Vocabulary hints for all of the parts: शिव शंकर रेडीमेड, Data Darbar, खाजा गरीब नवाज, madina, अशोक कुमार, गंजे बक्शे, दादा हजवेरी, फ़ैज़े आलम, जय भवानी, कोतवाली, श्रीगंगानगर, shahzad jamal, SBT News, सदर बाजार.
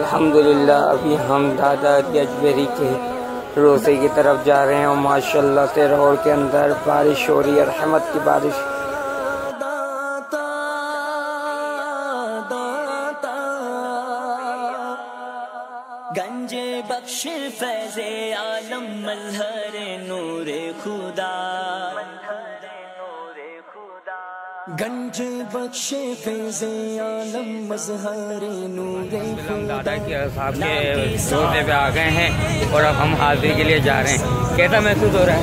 अल्हम्दुलिल्लाह। अभी हम दादा हजवेरी के रोज़े की तरफ जा रहे हैं और माशाल्लाह से रोड के अंदर बारिश हो रही है, रहमत की बारिश। गंजे बक्शे फ़ैज़े आलम मज़हरे नूरे खुदा, गंजे बक्शे फ़ैज़े आलम मज़हरे नूरे खुदा। दादा के साहब के रोज़े पे आ गए हैं और अब हम हाज़िरी के लिए जा रहे हैं। कैसा महसूस हो रहा है?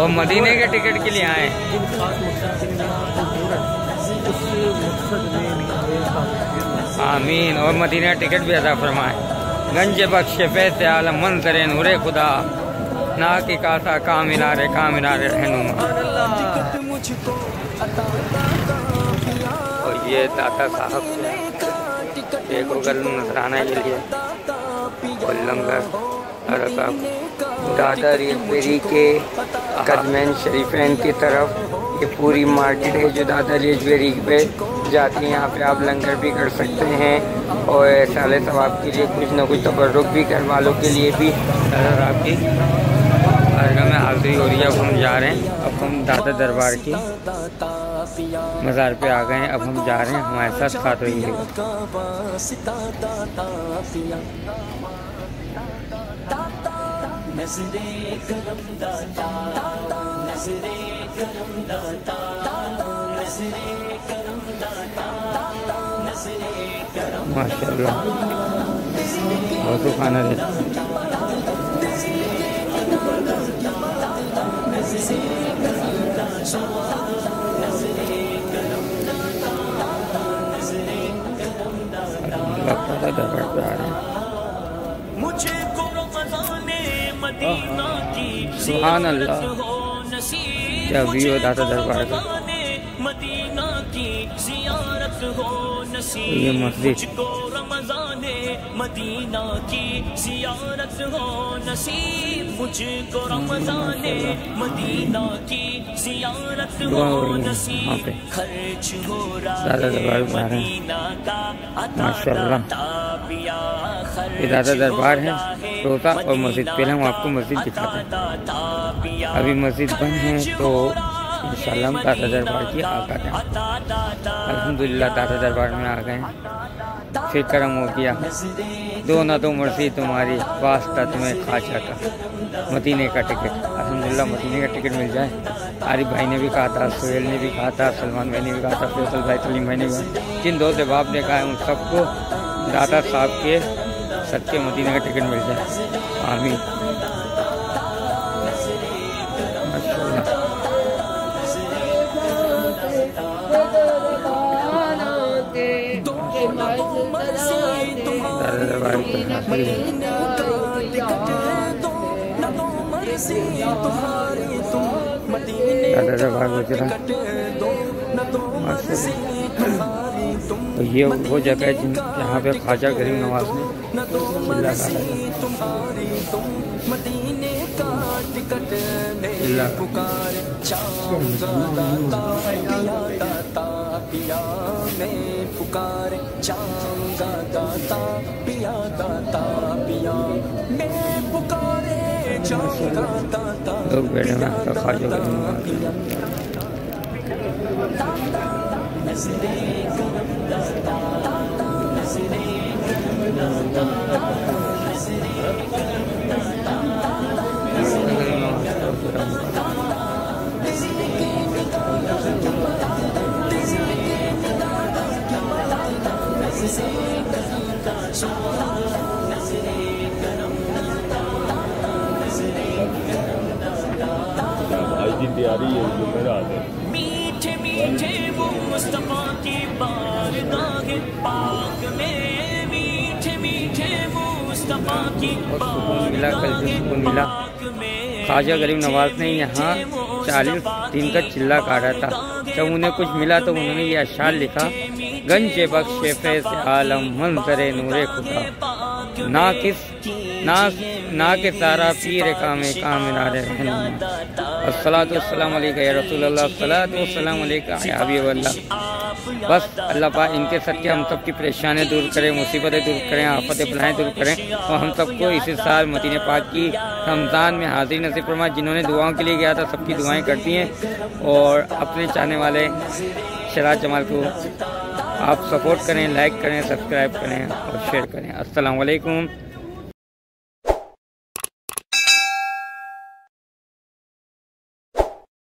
और मदीने के टिकट के लिए आए आमीन, और मदीना टिकट भी अदा फरमाए। गंजे बक्शे फ़ैज़े आलम मंज़रे नूरे खुदा, ना कि कासा काम इनारे रहनुमा। और ये दादा साहब देखो गल नजराना के लिए और लंगर दादा हजवेरी के कदमैन शरीफैन की तरफ ये पूरी मार्केट है जो दादा हजवेरी पे जाती है। यहाँ पे आप लंगर भी कर सकते हैं और साले सवाब के लिए कुछ ना कुछ तबर्रुक भी, घर वालों के लिए भी। आपकी अगर में हाजिरी हो रही है। अब हम जा रहे हैं, अब हम दादा दरबार की मज़ार पे आ गए हैं। अब हम जा रहे हैं, हमारे साथ खाते हुए माशाल्लाह बहुत खाना है। मुझे सुभान अल्लाह, क्या व्यू है दादा दरबार का। ये मस्जिद दादा दरबार जा रहे हैं माशाल्लाह। ये दादा दरबार है रोता और मस्जिद। पहले हम आपको मस्जिद दिखाते हैं, अभी मस्जिद बंद है तो इंशाल्लाह हम दादा दरबार की आ गए। अल्हम्दुलिल्लाह दादा दरबार में आ गए, फिर करम हो गया। दो ना दो मर्जी तुम्हारी वास्ता तुम्हें खाजा का मदीने का टिकट। अल्हम्दुलिल्लाह मदीने का टिकट मिल जाए। आरिफ भाई ने भी कहा था, सुहेल ने भी कहा था, सलमान भाई ने भी कहा था, फैसल भाई, सलीम भाई ने भी, जिन दो जवाब ने कहा है उन सबको दादा साहब के सच्चे मदीना का टिकट मिल जाए आमीन। तो ये वो जगह है जहाँ पे खाजा गरीब नवाज लोग बैठे हैं खाजा गरीब नवाज। आज की तैयारी है जो मेरा मीठे मीठे वो मुस्तफा की बारगाह पाक में, मीठे मीठे वो मुस्तफा की बारगाह। खाजा गरीब नवाज ने यहाँ 40 दिन का चिल्ला काटा था जब उन्हें कुछ मिला तो उन्होंने यह अशआर लिखा। गंजे बक्शे फ़ैज़े आलम मज़हरे नूरे खुदा, ना के सारा पीर कामे कामिनारे रहनुमा। अस्सलातु वस्सलाम अलैका या रसूलल्लाह, अस्सलातु वस्सलाम अलैका या हबीबल्लाह। बस अल्लाह पाक इनके सदके हम सब की परेशानियाँ दूर करें, मुसीबतें दूर करें, आफतें बलाएँ दूर करें और हम सबको इसी साल मदीने पाक की रमज़ान में हाजिर नसीब फरमाए। जिन्होंने दुआओं के लिए गया था सबकी दुआएँ करती हैं और अपने चाहने वाले शहज़ाद जमाल को आप सपोर्ट करें, लाइक करें, सब्सक्राइब करें और शेयर करें। अस्सलाम वालेकुम।